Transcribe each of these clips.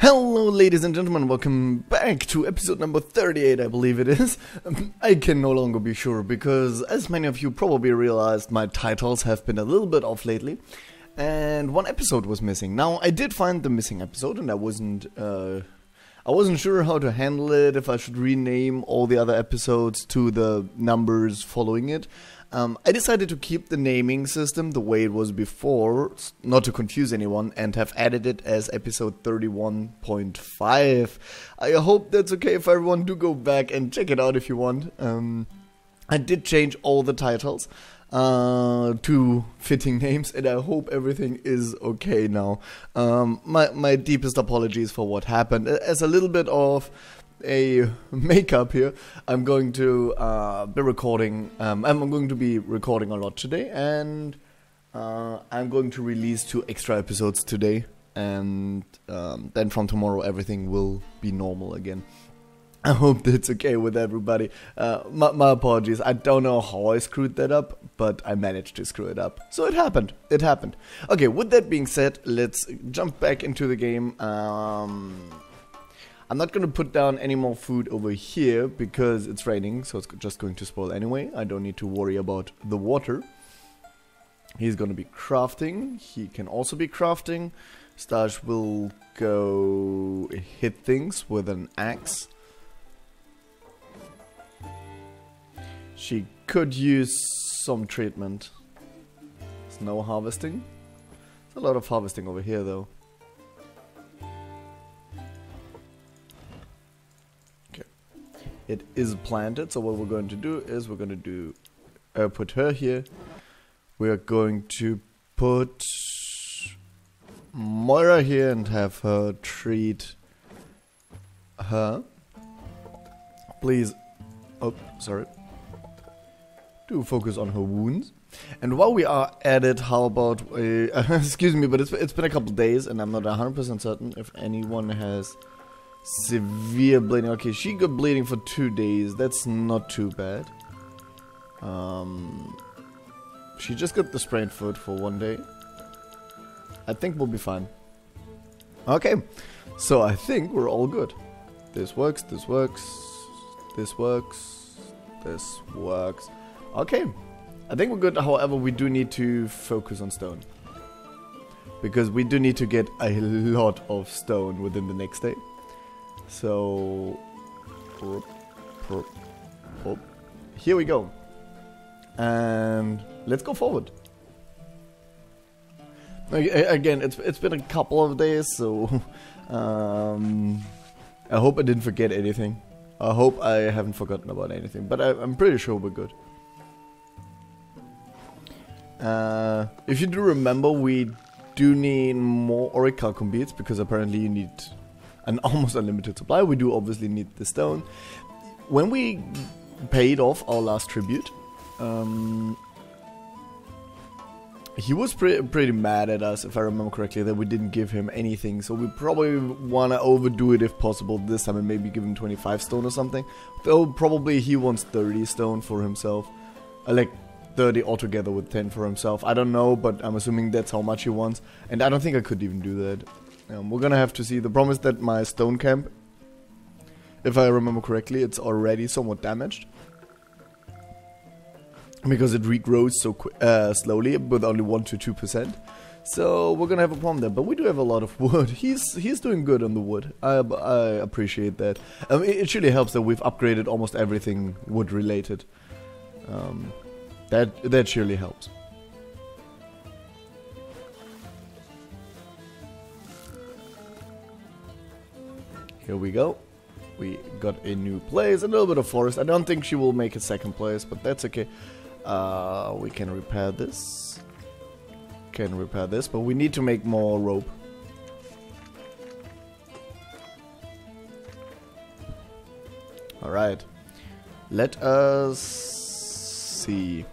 Hello ladies and gentlemen, welcome back to episode number 38, I believe it is. I can no longer be sure because, as many of you probably realized, my titles have been a little bit off lately and one episode was missing. Now, I did find the missing episode and I wasn't sure how to handle it, if I should rename all the other episodes to the numbers following it. I decided to keep the naming system the way it was before, not to confuse anyone, and have added it as episode 31.5. I hope that's okay if everyone do go back and check it out if you want. I did change all the titles to fitting names, and I hope everything is okay now. My deepest apologies for what happened. As a little bit of a makeup here, I'm going to be recording. I'm going to be recording a lot today, and I'm going to release 2 extra episodes today, and then from tomorrow everything will be normal again. I hope that's okay with everybody. My apologies. I don't know how I screwed that up, but I managed to screw it up. So it happened. It happened. Okay, with that being said, let's jump back into the game. I'm not going to put down any more food over here because it's raining, so it's just going to spoil anyway. I don't need to worry about the water. He's going to be crafting. He can also be crafting. Stash will go hit things with an axe. She could use some treatment. Snow harvesting. There's a lot of harvesting over here though. It is planted, so what we're going to do is we're going to do put her here. We are going to put Moira here and have her treat her. Please, oh, sorry. Do focus on her wounds. And while we are at it, how about excuse me, but it's been a couple days, and I'm not 100% certain if anyone has severe bleeding. Okay, she got bleeding for 2 days. That's not too bad. She just got the sprained foot for 1 day. I think we'll be fine. Okay, so I think we're all good. This works, this works, this works, this works. Okay, I think we're good. However, we do need to focus on stone, because we do need to get a lot of stone within the next day. So, here we go, and let's go forward. Again, it's been a couple of days, so I hope I didn't forget anything. I hope I haven't forgotten about anything, but I'm pretty sure we're good. If you do remember, we do need more orichalcum beads, because apparently you need an almost unlimited supply. We do obviously need the stone. When we paid off our last tribute, he was pretty mad at us, if I remember correctly, that we didn't give him anything. So we probably want to overdo it if possible this time and maybe give him 25 stone or something. Though probably he wants 30 stone for himself. Like 30 altogether with 10 for himself. I don't know, but I'm assuming that's how much he wants. And I don't think I could even do that. We're gonna have to see. The problem is that my stone camp, if I remember correctly, it's already somewhat damaged, because it regrows so slowly, with only 1 to 2%. So we're gonna have a problem there. But we do have a lot of wood. He's doing good on the wood. I appreciate that. It really helps that we've upgraded almost everything wood related. That surely helps. Here we go. We got a new place, a little bit of forest. I don't think she will make a second place, but that's okay. We can repair this. Can repair this, but we need to make more rope. Alright. Let us see.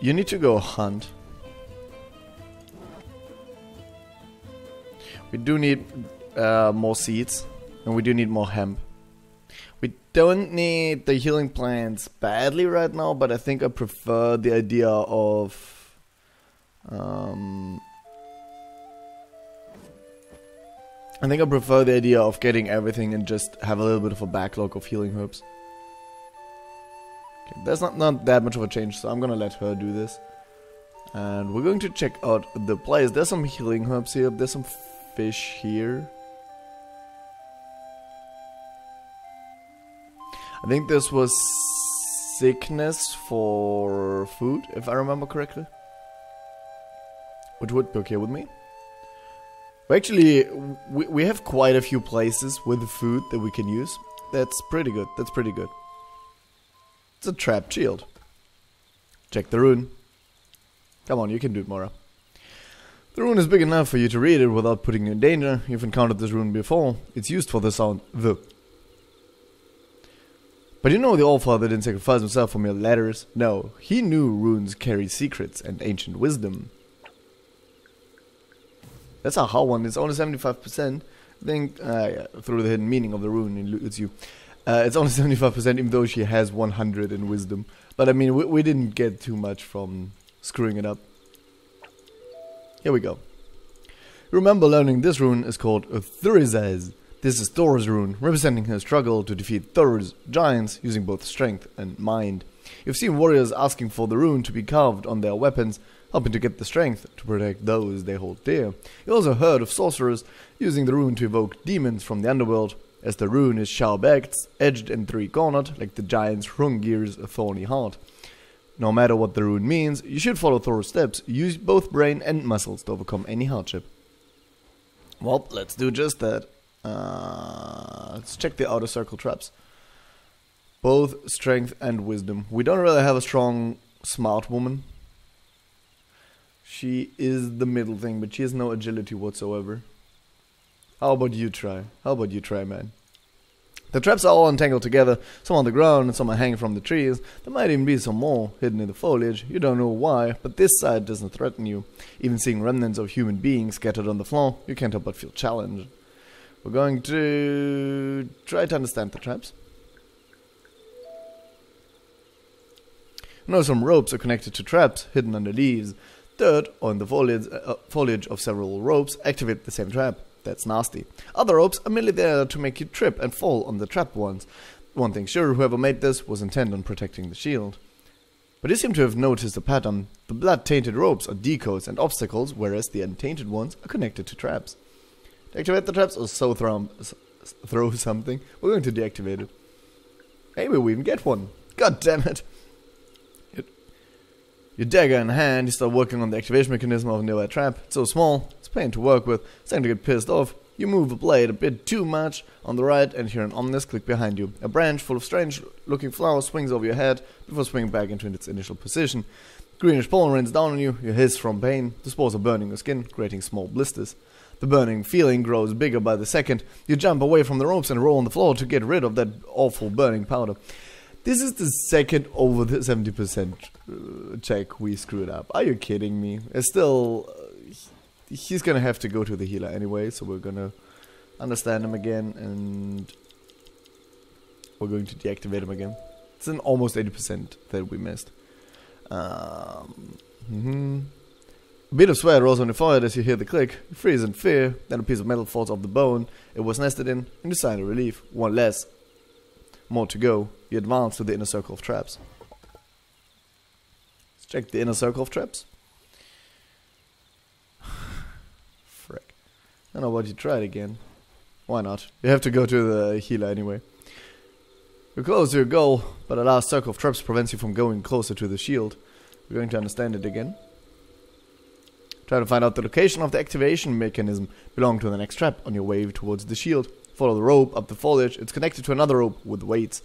You need to go hunt. We do need more seeds, and we do need more hemp. We don't need the healing plants badly right now, but I think I prefer the idea of I think I prefer the idea of getting everything and just have a little bit of a backlog of healing herbs. Okay, that's not that much of a change, so I'm gonna let her do this. And we're going to check out the place. There's some healing herbs here, there's some fish here. I think this was sickness for food, if I remember correctly. Which would be okay with me. Actually, we have quite a few places with food that we can use. That's pretty good, that's pretty good. It's a trap shield. Check the rune. Come on, you can do it, Moira. The rune is big enough for you to read it without putting you in danger. You've encountered this rune before. It's used for the sound "the". But you know the Allfather didn't sacrifice himself for mere letters. No, he knew runes carry secrets and ancient wisdom. That's a hard one. It's only 75%. I think yeah, through the hidden meaning of the rune, it eludes you. It's only 75%, even though she has 100 in wisdom. But I mean, we didn't get too much from screwing it up. Here we go. Remember, learning this rune is called a Thurizaz. This is Thor's rune, representing her struggle to defeat Thor's giants using both strength and mind. You've seen warriors asking for the rune to be carved on their weapons, helping to get the strength to protect those they hold dear. You also heard of sorcerers using the rune to evoke demons from the underworld. As the rune is sharp-edged, and three-cornered, like the giant's Hrungnir's thorny heart. No matter what the rune means, you should follow Thor's steps. Use both brain and muscles to overcome any hardship. Well, let's do just that. Let's check the outer circle traps. Both strength and wisdom. We don't really have a strong, smart woman. She is the middle thing, but she has no agility whatsoever. How about you try? How about you try, man? The traps are all entangled together. Some on the ground and some are hanging from the trees. There might even be some more hidden in the foliage. You don't know why, but this side doesn't threaten you. Even seeing remnants of human beings scattered on the floor, you can't help but feel challenged. We're going to try to understand the traps. Now some ropes are connected to traps hidden under leaves. Dirt on the foliage of several ropes activate the same trap. That's nasty. Other ropes are merely there to make you trip and fall on the trapped ones. One thing sure, whoever made this was intent on protecting the shield. But you seem to have noticed a pattern. The blood-tainted ropes are decoys and obstacles, whereas the untainted ones are connected to traps. Activate the traps or so throw something. We're going to deactivate it. Maybe we even get one. God damn it. Your dagger in hand, you start working on the activation mechanism of a nearby trap. It's so small, it's a pain to work with. It's time to get pissed off. You move the blade a bit too much on the right and hear an ominous click behind you. A branch full of strange looking flowers swings over your head before swinging back into its initial position. Greenish pollen rains down on you. You hiss from pain. The spores are burning your skin, creating small blisters. The burning feeling grows bigger by the second. You jump away from the ropes and roll on the floor to get rid of that awful burning powder. This is the second over the 70% check we screwed up. Are you kidding me? It's still... he's gonna have to go to the healer anyway, so we're gonna understand him again and... we're going to deactivate him again. It's an almost 80% that we missed. A bit of sweat rolls on your forehead as you hear the click. You freeze in fear, then a piece of metal falls off the bone it was nested in, and you sigh of relief. One less, more to go. You advance to the inner circle of traps. Let's check the inner circle of traps. Frick. I don't know what you tried again. Why not? You have to go to the healer anyway. You're close to your goal, but a last circle of traps prevents you from going closer to the shield. We're going to understand it again. Try to find out the location of the activation mechanism. Belong to the next trap on your way towards the shield. Follow the rope up the foliage. It's connected to another rope with weights.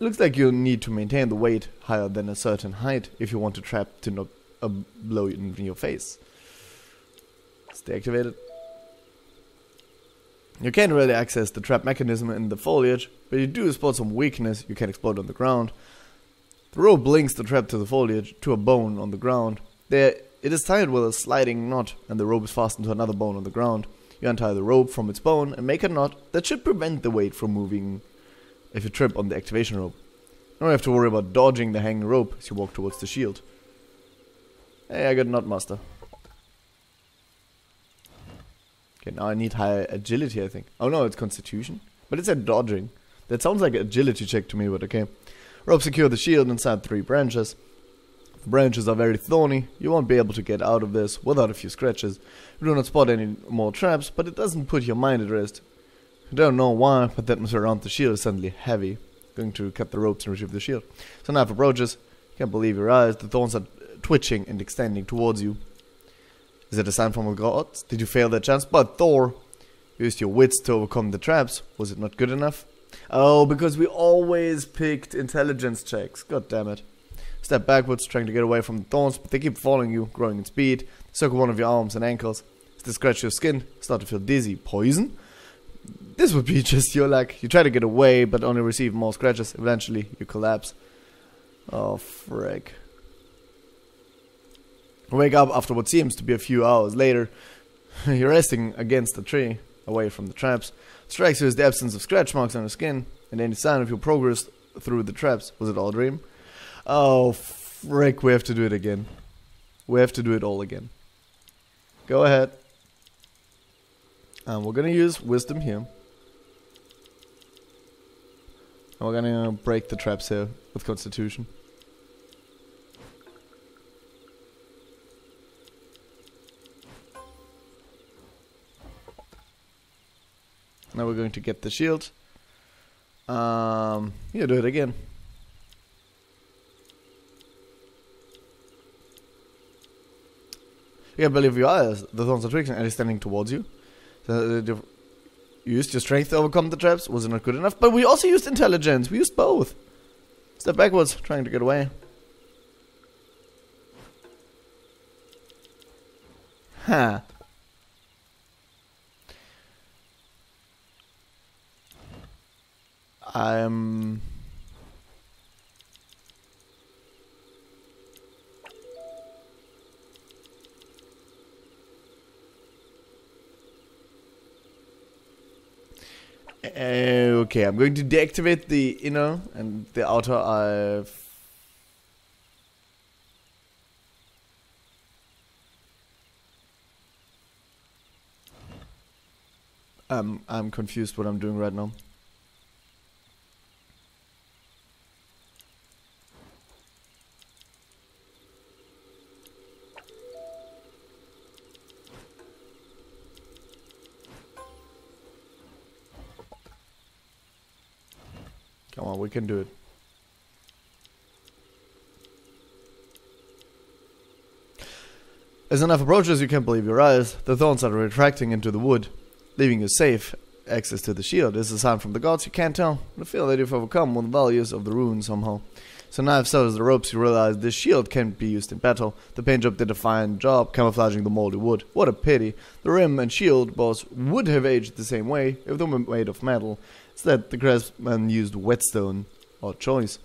Looks like you'll need to maintain the weight higher than a certain height if you want the trap to not blow you in your face. It's deactivated. You can't really access the trap mechanism in the foliage, but you do spot some weakness. You can explode on the ground. The rope links the trap to the foliage, to a bone on the ground. There it is tied with a sliding knot, and the rope is fastened to another bone on the ground. You untie the rope from its bone and make a knot that should prevent the weight from moving if you trip on the activation rope. You don't have to worry about dodging the hanging rope as you walk towards the shield. Hey, I got Knot Master. Okay, now I need high agility, I think. Oh no, it's constitution. But it's at dodging. That sounds like an agility check to me, but okay. Rope secure the shield inside 3 branches. The branches are very thorny. You won't be able to get out of this without a few scratches. You do not spot any more traps, but it doesn't put your mind at rest. I don't know why, but that must around the shield is suddenly heavy. Going to cut the ropes and retrieve the shield. So knife approaches. Can't believe your eyes. The thorns are twitching and extending towards you. Is it a sign from the gods? Did you fail that chance? But Thor, you used your wits to overcome the traps. Was it not good enough? Oh, because we always picked intelligence checks. God damn it. Step backwards, trying to get away from the thorns, but they keep following you, growing in speed. Circle one of your arms and ankles. As they scratch your skin, start to feel dizzy. Poison? This would be just your luck. You try to get away, but only receive more scratches. Eventually, you collapse. Oh, frick. Wake up after what seems to be a few hours later. You're resting against a tree, away from the traps. Strikes you as the absence of scratch marks on your skin, and any sign of your progress through the traps. Was it all a dream? Oh, frick, we have to do it again. We have to do it all again. Go ahead. We're gonna use wisdom here. And we're gonna break the traps here with constitution. Now we're going to get the shield. Yeah, do it again. You can't believe your eyes. The thorns are twitching and standing towards you. You used your strength to overcome the traps. Was it not good enough? But we also used intelligence. We used both. Step backwards, trying to get away. Huh. Okay, I'm going to deactivate the inner and the outer. I'm confused what I'm doing right now. Come on, we can do it. As enough approaches, you can't believe your eyes. The thorns are retracting into the wood, leaving you safe. Access to the shield is a sign from the gods. You can't tell. I feel that you've overcome one of the values of the rune somehow. So now I've severed the ropes, you realize this shield can't be used in battle. The paint job did a fine job camouflaging the moldy wood. What a pity. The rim and shield both would have aged the same way if they were made of metal. Instead, the craftsman used whetstone. Odd choice.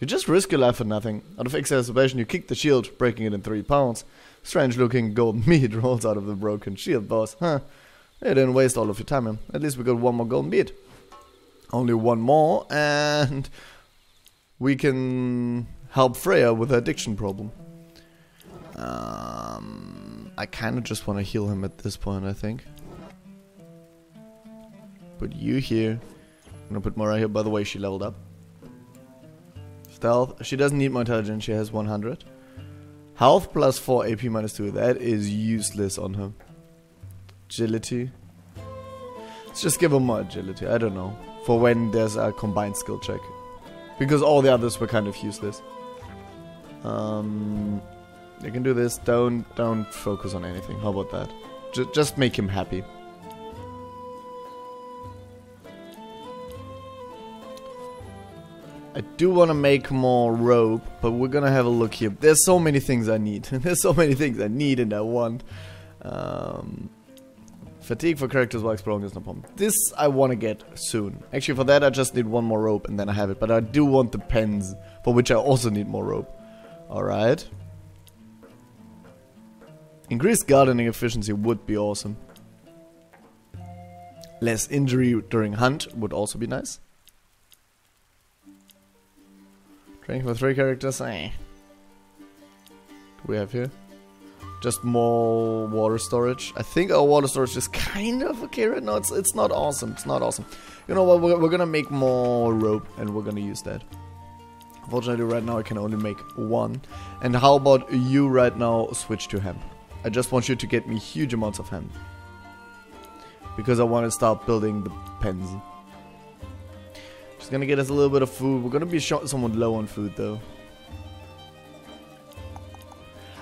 You just risk your life for nothing. Out of exacerbation, you kick the shield, breaking it in 3 pounds. Strange looking gold meat rolls out of the broken shield, boss. Huh. You didn't waste all of your time, man. At least we got one more golden bead. Only one more, and we can help Freya with her addiction problem. I kind of just want to heal him at this point, I think. Put you here. I'm gonna put Moira here. By the way, she leveled up. Stealth. She doesn't need more intelligence. She has 100. Health plus 4, AP minus 2. That is useless on her. Agility. Let's just give him more agility, I don't know. For when there's a combined skill check. Because all the others were kind of useless. You can do this. Don't focus on anything. How about that? Just make him happy. I do want to make more rope, but we're gonna have a look here. There's so many things I need. There's so many things I need and I want. Fatigue for characters while exploring is no problem. This I want to get soon. Actually, for that I just need one more rope and then I have it. But I do want the pens, for which I also need more rope. Alright. Increased gardening efficiency would be awesome. Less injury during hunt would also be nice. Training for 3 characters. Eh. What do we have here? Just more water storage. I think our water storage is kind of okay right now. It's not awesome. It's not awesome. You know what? We're gonna make more rope, and we're gonna use that. Unfortunately, right now I can only make one. And how about you right now switch to hemp? I just want you to get me huge amounts of hemp. Because I want to start building the pens. She's gonna get us a little bit of food. We're gonna be somewhat low on food though.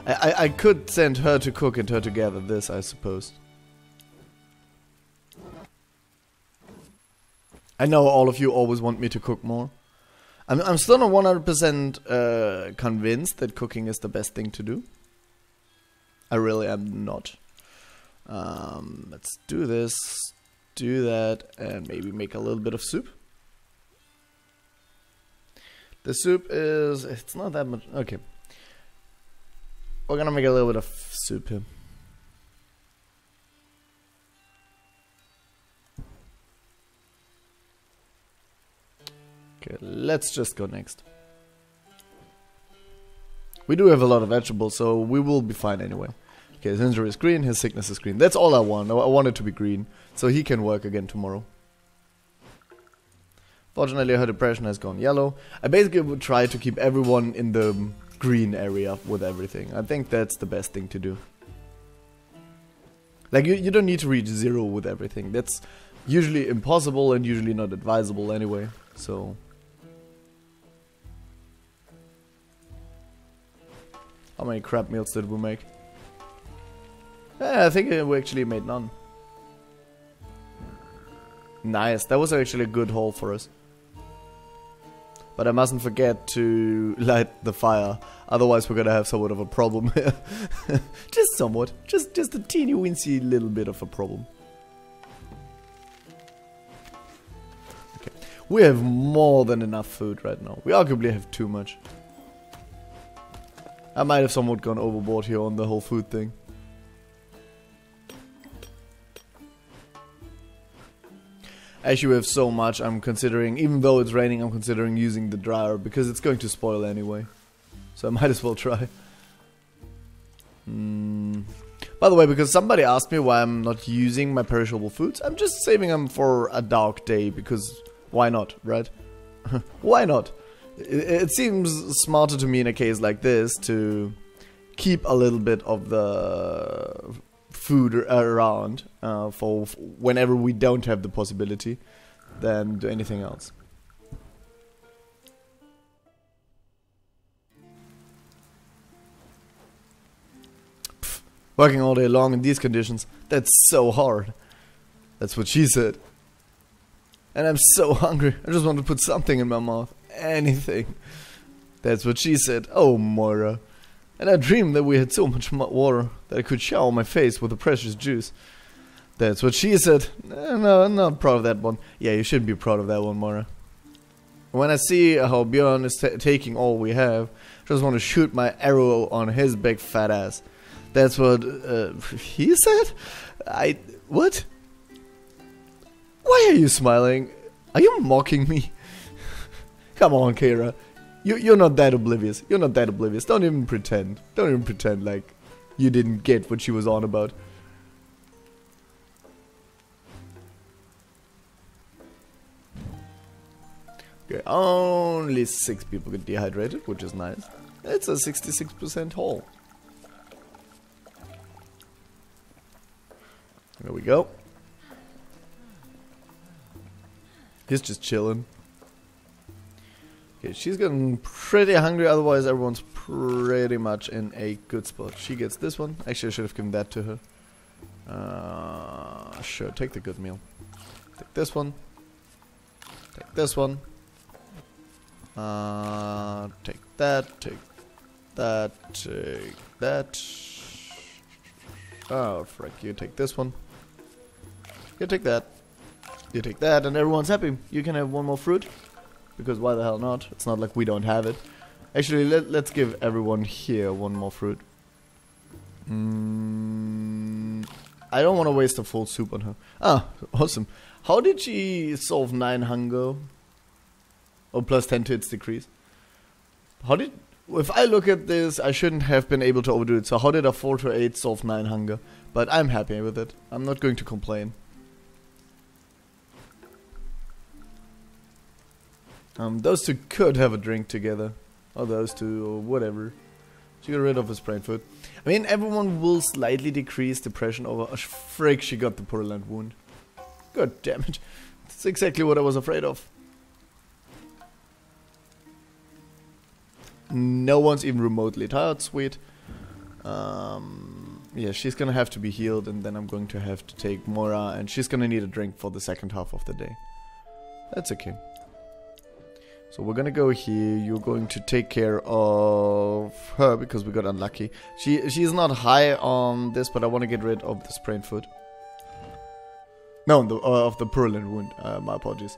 I could send her to cook and her to gather this, I suppose. I know all of you always want me to cook more. I'm still not 100% convinced that cooking is the best thing to do. I really am not. Let's do this, do that, and maybe make a little bit of soup. The soup is... it's not that much... okay. We're gonna make a little bit of soup here. Okay, let's just go next. We do have a lot of vegetables, so we will be fine anyway. Okay, his injury is green, his sickness is green. That's all I want. I want it to be green, so he can work again tomorrow. Fortunately, her depression has gone yellow. I basically would try to keep everyone in the green area with everything. I think that's the best thing to do. Like, you don't need to reach zero with everything. That's usually impossible and usually not advisable anyway, so... how many crab meals did we make? I think we actually made none. Nice, that was actually a good haul for us. But I mustn't forget to light the fire, otherwise we're gonna have somewhat of a problem here. Just somewhat, just a teeny weensy little bit of a problem. Okay, we have more than enough food right now. We arguably have too much. I might have somewhat gone overboard here on the whole food thing. Actually, we have so much, I'm considering, even though it's raining, I'm considering using the dryer, because it's going to spoil anyway. So I might as well try. By the way, because somebody asked me why I'm not using my perishable foods, I'm just saving them for a dark day, because why not, right? Why not? It seems smarter to me in a case like this to keep a little bit of the food around for whenever we don't have the possibility than do anything else. Pfft, working all day long in these conditions, that's so hard. That's what she said. And I'm so hungry, I just want to put something in my mouth. Anything. That's what she said. Oh, Moira. And I dreamed that we had so much water that I could shower my face with the precious juice. That's what she said. No, I'm not proud of that one. Yeah, you shouldn't be proud of that one, Moira. When I see how Bjorn is taking all we have, I just want to shoot my arrow on his big fat ass. That's what he said? What? Why are you smiling? Are you mocking me? Come on, Kira. You're not that oblivious. You're not that oblivious. Don't even pretend. Don't even pretend like you didn't get what she was on about. Okay, only 6 people get dehydrated, which is nice. It's a 66% haul. There we go. He's just chilling. She's getting pretty hungry, otherwise everyone's pretty much in a good spot. She gets this one. Actually, I should have given that to her. Sure, take the good meal. Take this one. Take this one. Take that, take that, take that. Oh, frick, you take this one. You take that. You take that, and everyone's happy. You can have one more fruit. Because why the hell not? It's not like we don't have it. Actually, let's give everyone here one more fruit. I don't want to waste a full soup on her. Ah, awesome. How did she solve 9 hunger? Oh, plus 10 to its decrease. How did... If I look at this, I shouldn't have been able to overdo it. So how did a 4 to 8 solve 9 hunger? But I'm happy with it. I'm not going to complain. Those two could have a drink together. Or those two, or whatever. She got rid of his brain food. I mean, everyone will slightly decrease depression over... Oh, frick, she got the Portland wound. God damn it. That's exactly what I was afraid of. No one's even remotely tired, sweet. Yeah, she's gonna have to be healed, and then I'm going to have to take Moira, and she's gonna need a drink for the second half of the day. That's okay. So we're gonna go here, you're going to take care of her, because we got unlucky. She's not high on this, but I want to get rid of the sprained foot. No, of the purulent wound, my apologies.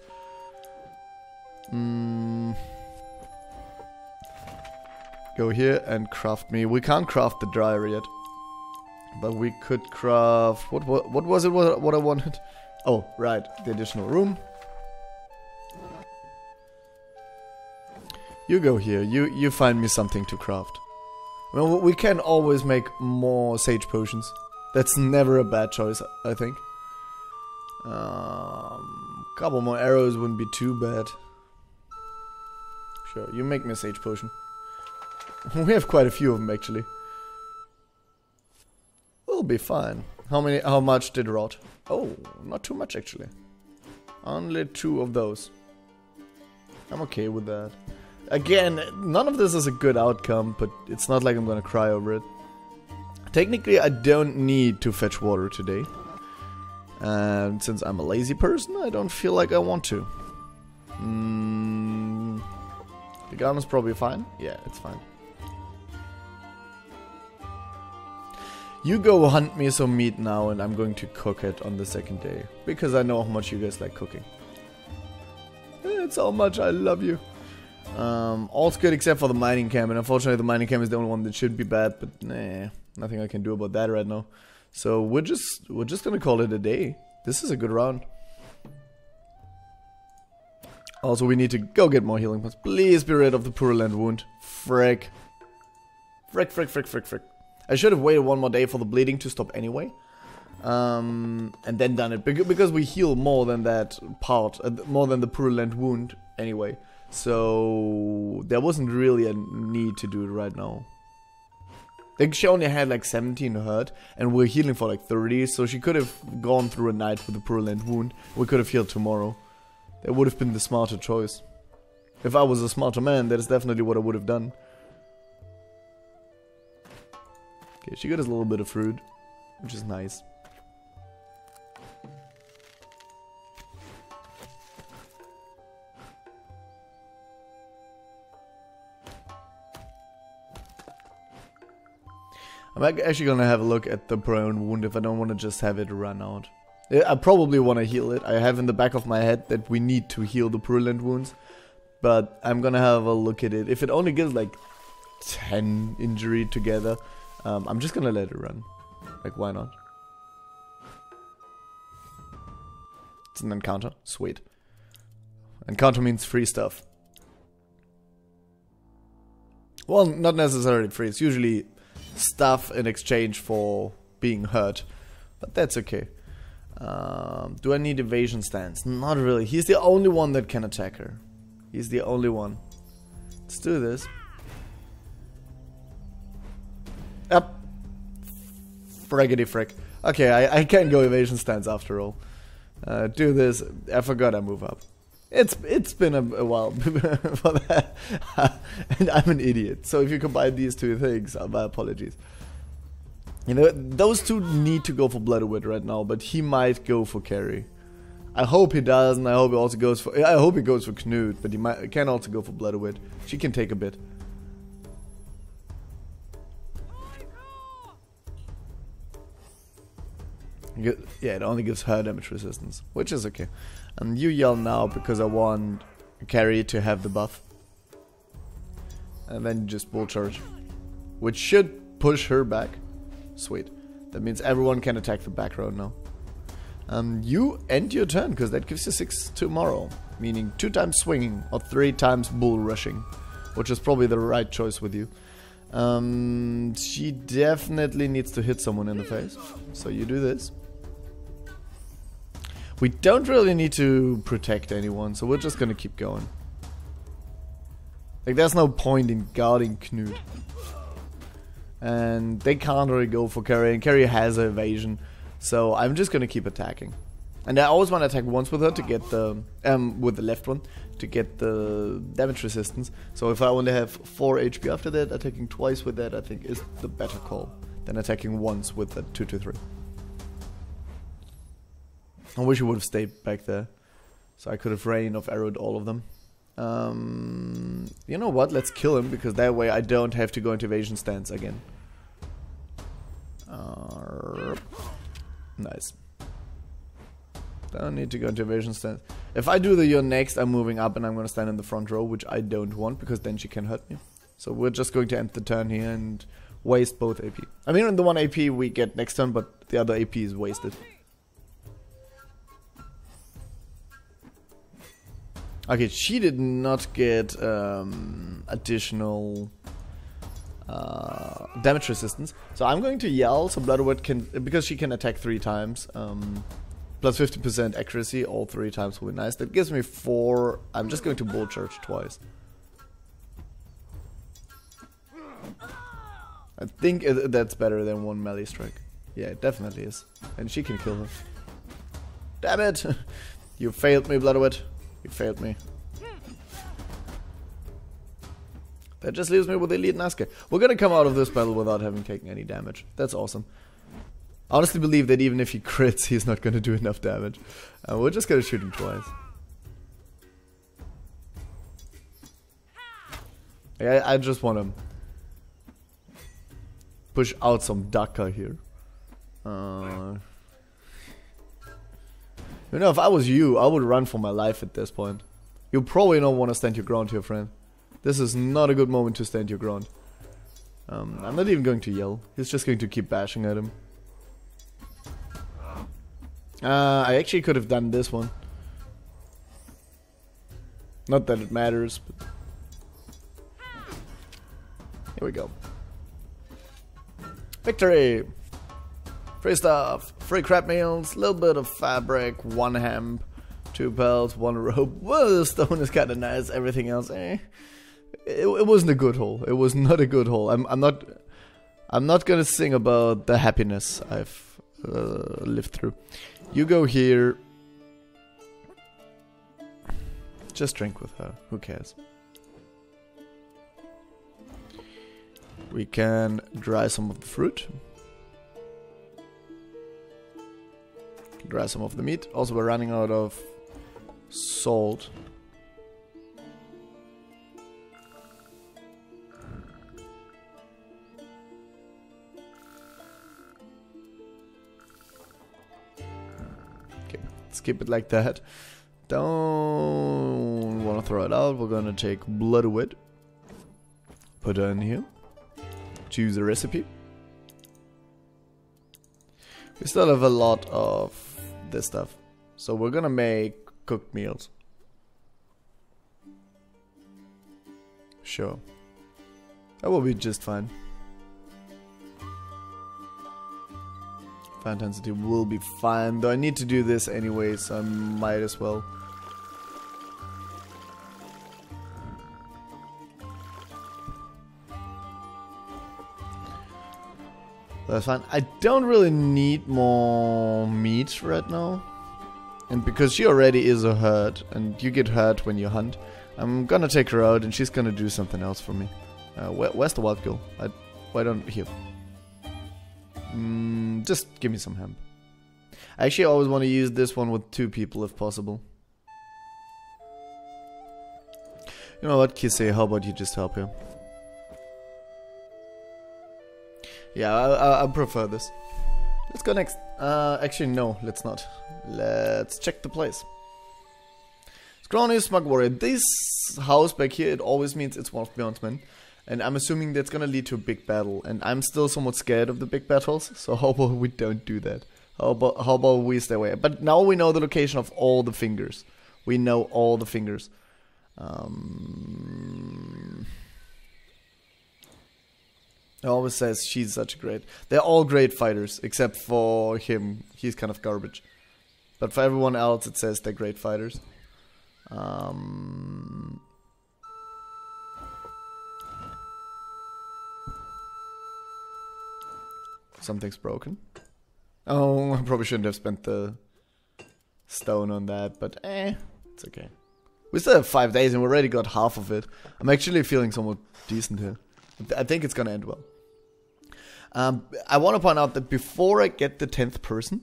Go here and craft me. We can't craft the dryer yet. But we could craft... What was it what I wanted? Oh, right, the additional room. You go here, you find me something to craft. Well, we can always make more sage potions. That's never a bad choice, I think. Couple more arrows wouldn't be too bad. Sure, you make me a sage potion. We have quite a few of them, actually. We'll be fine. How much did rot? Oh, not too much, actually. Only 2 of those. I'm okay with that. Again, none of this is a good outcome, but it's not like I'm gonna cry over it. Technically, I don't need to fetch water today. And since I'm a lazy person, I don't feel like I want to. The garden's probably fine. Yeah, it's fine. You go hunt me some meat now, and I'm going to cook it on the second day. Because I know how much you guys like cooking. That's how much I love you. All's good except for the mining camp, and unfortunately the mining camp is the only one that should be bad, but nah, nothing I can do about that right now. So we're just gonna call it a day. This is a good round. Also, we need to go get more healing points. Please be rid of the purulent wound. Frick. Frick. I should have waited one more day for the bleeding to stop anyway. And then done it, because we heal more than that part, more than the purulent wound anyway. So there wasn't really a need to do it right now. Like, she only had like 17 hurt, and we're healing for like 30, so she could have gone through a night with a purulent wound. We could have healed tomorrow. That would have been the smarter choice. If I was a smarter man, that is definitely what I would have done. Okay, she got us a little bit of fruit, which is nice. I'm actually going to have a look at the prone wound if I don't want to just have it run out. I probably want to heal it. I have in the back of my head that we need to heal the purulent wounds. But I'm going to have a look at it. If it only gives like 10 injury together, I'm just going to let it run. Like, why not? It's an encounter. Sweet. Encounter means free stuff. Well, not necessarily free. It's usually... stuff in exchange for being hurt, but that's okay. Do I need evasion stance? Not really. He's the only one that can attack her. He's the only one. Let's do this. Up. Friggity frick. Okay, I can go evasion stance after all. Do this. I forgot I move up. It's been a while for that, and I'm an idiot. So if you combine these two things, my apologies. You know, those two need to go for Bledewit right now, but he might go for Kari. I hope he doesn't. I hope he also goes for. I hope he goes for Knut, but he can also go for Bledewit. She can take a bit. Yeah, it only gives her damage resistance, which is okay. And you yell now because I want Kari to have the buff. And then you just bull charge. Which should push her back. Sweet. That means everyone can attack the back row now. You end your turn, because that gives you 6 tomorrow. Meaning 2 times swinging or 3 times bull rushing. which is probably the right choice with you. She definitely needs to hit someone in the face, so you do this. We don't really need to protect anyone, so we're just gonna keep going. Like, there's no point in guarding Knut. And they can't really go for Kari, and Kari has an evasion, so I'm just gonna keep attacking. And I always want to attack once with her to get the, with the left one, to get the damage resistance. So if I only have 4 HP after that, attacking twice with that I think is the better call than attacking once with that 2-3. I wish you would have stayed back there, so I could have rain off arrowed all of them. You know what, let's kill him, because that way I don't have to go into evasion stance again. Nice. I don't need to go into evasion stance. If I do the you're next, I'm moving up and I'm gonna stand in the front row, which I don't want, because then she can hurt me. So we're just going to end the turn here and waste both AP. I mean, in the one AP we get next turn, but the other AP is wasted. Okay, she did not get additional damage resistance. So I'm going to yell so Bledewit can, because she can attack 3 times. Plus 50% accuracy all 3 times will be nice. That gives me 4. I'm just going to bull charge twice. I think that's better than 1 melee strike. Yeah, it definitely is. And she can kill her. Damn it! You failed me, Bledewit. You failed me. That just leaves me with Elite Nazca. We're gonna come out of this battle without having taken any damage. That's awesome. I honestly believe that even if he crits, he's not gonna do enough damage. We're just gonna shoot him twice. I just wanna push out some Daka here. You know, if I was you, I would run for my life at this point. You probably don't want to stand your ground here, friend. This is not a good moment to stand your ground. I'm not even going to yell. He's just going to keep bashing at him. I actually could have done this one. Not that it matters, but... Here we go. Victory! Free stuff, free crab meals, little bit of fabric, 1 hemp, 2 pelts, 1 rope. Well, the stone is kind of nice. Everything else, eh? It wasn't a good haul. It was not a good haul. I'm not gonna sing about the happiness I've lived through. You go here. Just drink with her. Who cares? We can dry some of the fruit. Dry some of the meat. Also, we're running out of salt. Okay, let's keep it like that. Don't want to throw it out. We're gonna take Bloodwood. Put her in here. Choose a recipe. We still have a lot of this stuff, so we're gonna make cooked meals. Sure, that will be just fine. Fantasy will be fine, though I need to do this anyway, so I might as well. That's fine. I don't really need more meat right now. And because she already is a herd, and you get hurt when you hunt, I'm gonna take her out and she's gonna do something else for me. Where's the wild girl? Why don't... Here. Just give me some hemp. I actually always want to use this one with 2 people if possible. You know what, Kisei, how about you just help her? Yeah, I prefer this. Let's go next. Actually, no, let's not. Let's check the place. Scrawny Smug Warrior. This house back here, it always means it's one of Bjorn's men. And I'm assuming that's gonna lead to a big battle. And I'm still somewhat scared of the big battles, so how about we don't do that? How about we stay away? But now we know the location of all the fingers. We know all the fingers. I always says she's such a great... They're all great fighters, except for him. He's kind of garbage. But for everyone else, it says they're great fighters. Something's broken. Oh, I probably shouldn't have spent the stone on that, but it's okay. We still have 5 days and we already got half of it. I'm actually feeling somewhat decent here. I think it's gonna end well. I want to point out that before I get the 10th person,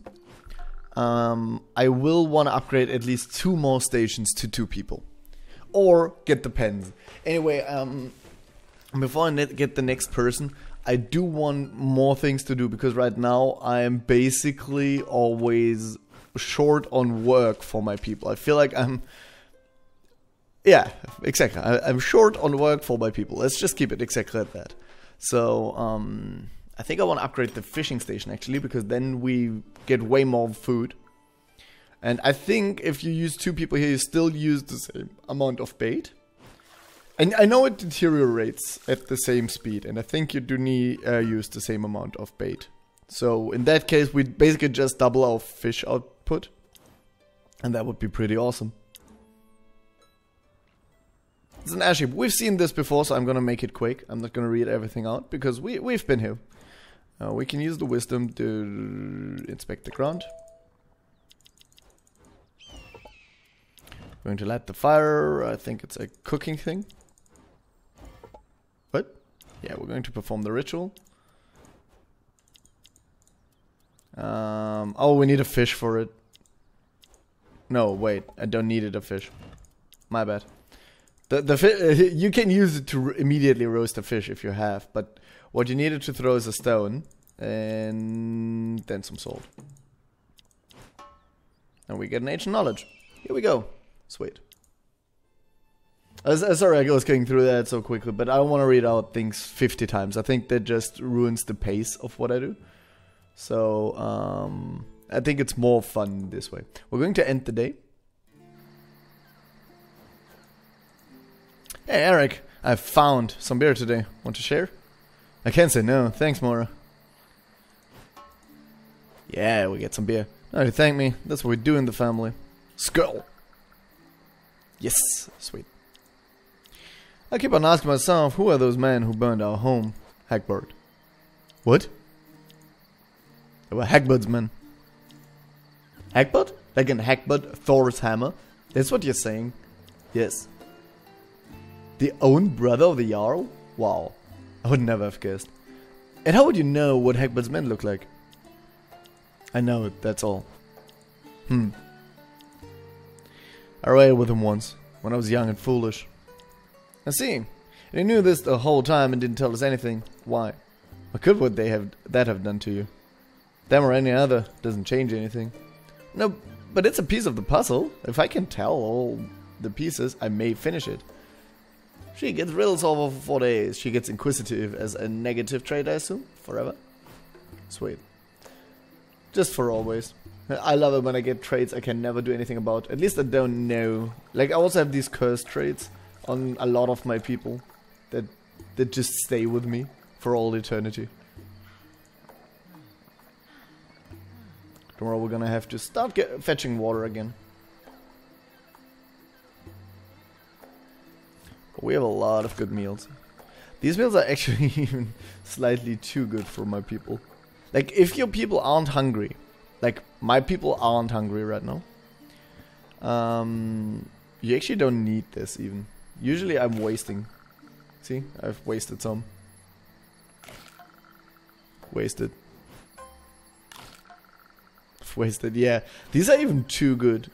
I will want to upgrade at least 2 more stations to 2 people. Or get the pens. Anyway, before I get the next person, I do want more things to do, because right now I'm basically always short on work for my people. I feel like I'm... Yeah, exactly. I'm short on work for my people. Let's just keep it exactly at that. So, I think I want to upgrade the fishing station, actually, because then we get way more food. And I think if you use 2 people here, you still use the same amount of bait. And I know it deteriorates at the same speed, and I think you do need use the same amount of bait. So in that case, we basically just double our fish output, and that would be pretty awesome. It's an airship. We've seen this before, so I'm gonna make it quick. I'm not gonna read everything out because we've been here. We can use the wisdom to inspect the ground. We're going to light the fire. I think it's a cooking thing. What? Yeah, we're going to perform the ritual. Oh, we need a fish for it. No, wait. I don't need a fish. My bad. You can use it to immediately roast a fish if you have, but what you needed to throw is a stone and then some salt. And we get an ancient knowledge. Here we go. Sweet. Sorry I was going through that so quickly, but I don't want to read out things 50 times. I think that just ruins the pace of what I do. So, I think it's more fun this way. We're going to end the day. Hey, Eric, I found some beer today. Want to share? I can't say no. Thanks, Moira. Yeah, we get some beer. No, you thank me. That's what we do in the family. Skull! Yes, sweet. I keep on asking myself, who are those men who burned our home? Hegbert. What? They were Hegbert's men. Hegbert? Like in Hegbert, Thor's hammer? That's what you're saying? Yes. The own brother of the Jarl? Wow. I would never have guessed. And how would you know what Hegbert's men look like? I know it, that's all. I railed with him once, when I was young and foolish. I see. And he knew this the whole time and didn't tell us anything. Why? What could would they have done to you? Them or any other doesn't change anything. No, but it's a piece of the puzzle. If I can tell all the pieces, I may finish it. She gets riddle solver for 4 days. She gets inquisitive as a negative trait, I assume? Forever? Sweet. Just for always. I love it when I get traits I can never do anything about. At least I don't know. Like, I also have these cursed traits on a lot of my people that just stay with me for all eternity. Tomorrow we're gonna have to start fetching water again. We have a lot of good meals. These meals are actually even slightly too good for my people. Like, if your people aren't hungry... Like, my people aren't hungry right now. You actually don't need this, even. Usually I'm wasting. See? I've wasted some. Wasted. I've wasted, yeah. These are even too good.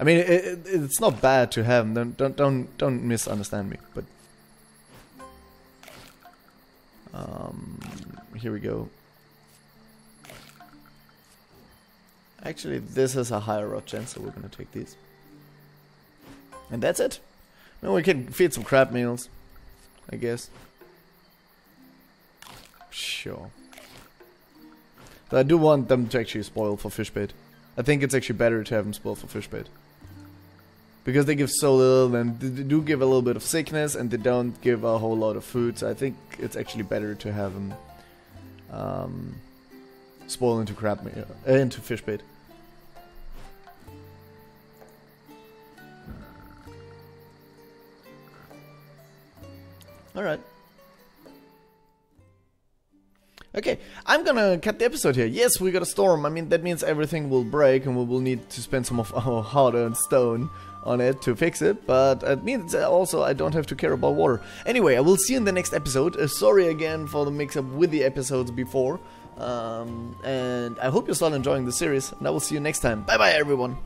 I mean, it's not bad to have them. Don't misunderstand me, but... here we go. Actually, this is a higher rod chance, so we're gonna take these. And that's it. Now we can feed some crab meals, I guess. Sure. But I do want them to actually spoil for fish bait. I think it's actually better to have them spoil for fish bait. because they give so little, and they do give a little bit of sickness, and they don't give a whole lot of food, so I think it's actually better to have them spoil into crab meat, into fish bait. Alright. Okay, I'm gonna cut the episode here. Yes, we got a storm. I mean, that means everything will break and we will need to spend some of our hard-earned stone on it to fix it, but it means also I don't have to care about water. Anyway, I will see you in the next episode. Sorry again for the mix-up with the episodes before, and I hope you're still enjoying the series, and I will see you next time. Bye-bye, everyone!